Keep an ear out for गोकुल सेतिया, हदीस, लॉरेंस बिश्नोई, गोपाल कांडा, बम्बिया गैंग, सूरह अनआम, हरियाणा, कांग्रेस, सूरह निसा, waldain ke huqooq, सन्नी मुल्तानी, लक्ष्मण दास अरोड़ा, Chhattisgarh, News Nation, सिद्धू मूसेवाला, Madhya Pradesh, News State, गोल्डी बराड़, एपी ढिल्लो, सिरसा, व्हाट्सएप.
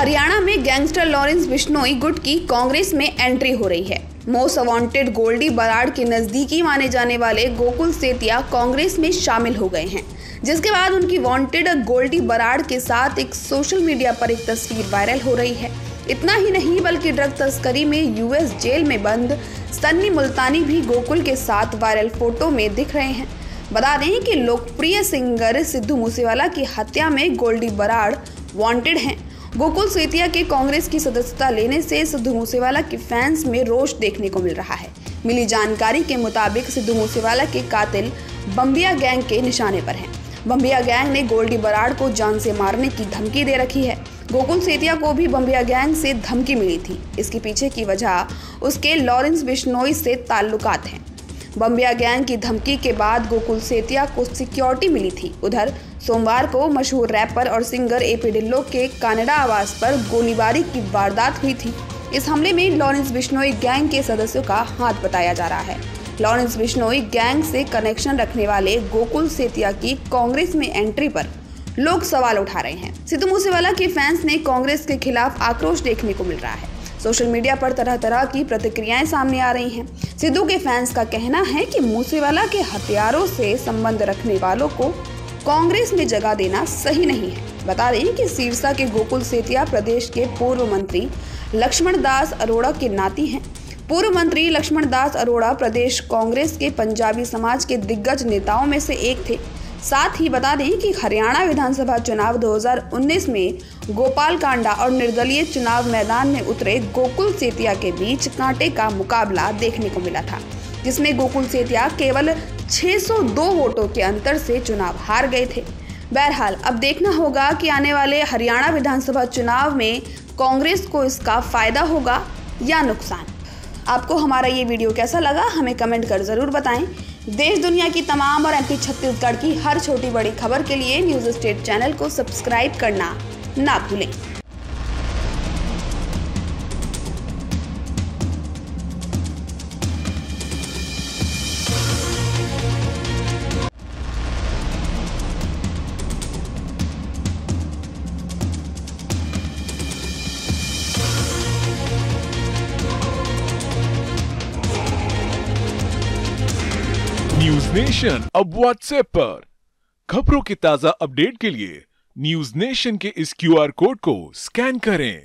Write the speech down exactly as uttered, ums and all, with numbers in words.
हरियाणा में gangster लॉरेंस बिश्नोई गुट की कांग्रेस में एंट्री हो रही है। मोस्ट वांटेड गोल्डी बराड़ के नजदीकी माने जाने वाले गोकुल सेतिया कांग्रेस में शामिल हो गए हैं, जिसके बाद उनकी वांटेड गोल्डी बराड़ के साथ एक सोशल मीडिया पर एक तस्वीर वायरल हो रही है। इतना ही नहीं बल्कि ड्रग तस्करी में यूएस जेल में बंद सन्नी मुल्तानी भी गोकुल के साथ वायरल फोटो में दिख रहे हैं। बता दें कि लोकप्रिय सिंगर सिद्धू मूसेवाला की हत्या में गोल्डी बराड़ वांटेड हैं। गोकुल सेतिया के कांग्रेस की सदस्यता लेने से सिद्धू मूसेवाला के फैंस में रोष देखने को मिल रहा है। मिली जानकारी के मुताबिक सिद्धू मूसेवाला के कातिल बम्बिया गैंग के निशाने पर हैं। बम्बिया गैंग ने गोल्डी बराड़ को जान से मारने की धमकी दे रखी है। गोकुल सेतिया को भी बम्बिया गैंग से धमकी मिली थी। इसके पीछे की वजह उसके लॉरेंस बिश्नोई से ताल्लुकात हैं। बम्बिया गैंग की धमकी के बाद गोकुल सेतिया को सिक्योरिटी मिली थी। उधर सोमवार को मशहूर रैपर और सिंगर एपी ढिल्लो के कनाडा आवास पर गोलीबारी की वारदात हुई थी। इस हमले में लॉरेंस बिश्नोई गैंग के सदस्यों का हाथ बताया जा रहा है। लॉरेंस बिश्नोई गैंग से कनेक्शन रखने वाले गोकुल सेतिया की कांग्रेस में एंट्री पर लोग सवाल उठा रहे हैं। सिद्धू मूसेवाला के फैंस ने कांग्रेस के खिलाफ आक्रोश देखने को मिल रहा है। सोशल मीडिया पर तरह तरह की प्रतिक्रियाएं सामने आ रही हैं। सिद्धू के फैंस का कहना है कि मूसेवाला के हथियारों से संबंध रखने वालों को कांग्रेस में जगह देना सही नहीं है। बता दें कि सिरसा के गोकुल सेतिया प्रदेश के पूर्व मंत्री लक्ष्मण दास अरोड़ा के नाती हैं। पूर्व मंत्री लक्ष्मण दास अरोड़ा प्रदेश कांग्रेस के पंजाबी समाज के दिग्गज नेताओं में से एक थे। साथ ही बता दें कि हरियाणा विधानसभा चुनाव दो हज़ार उन्नीस में गोपाल कांडा और निर्दलीय चुनाव मैदान में उतरे गोकुल सेतिया के बीच कांटे का मुकाबला देखने को मिला था, जिसमें गोकुल सेतिया केवल छह सौ दो वोटों के अंतर से चुनाव हार गए थे। बहरहाल अब देखना होगा कि आने वाले हरियाणा विधानसभा चुनाव में कांग्रेस को इसका फायदा होगा या नुकसान। आपको हमारा ये वीडियो कैसा लगा हमें कमेंट कर ज़रूर बताएं। देश दुनिया की तमाम और एमपी छत्तीसगढ़ की हर छोटी बड़ी खबर के लिए न्यूज़ स्टेट चैनल को सब्सक्राइब करना ना भूलें। न्यूज नेशन अब व्हाट्सएप पर खबरों की ताजा अपडेट के लिए न्यूज नेशन के इस क्यूआर कोड को स्कैन करें।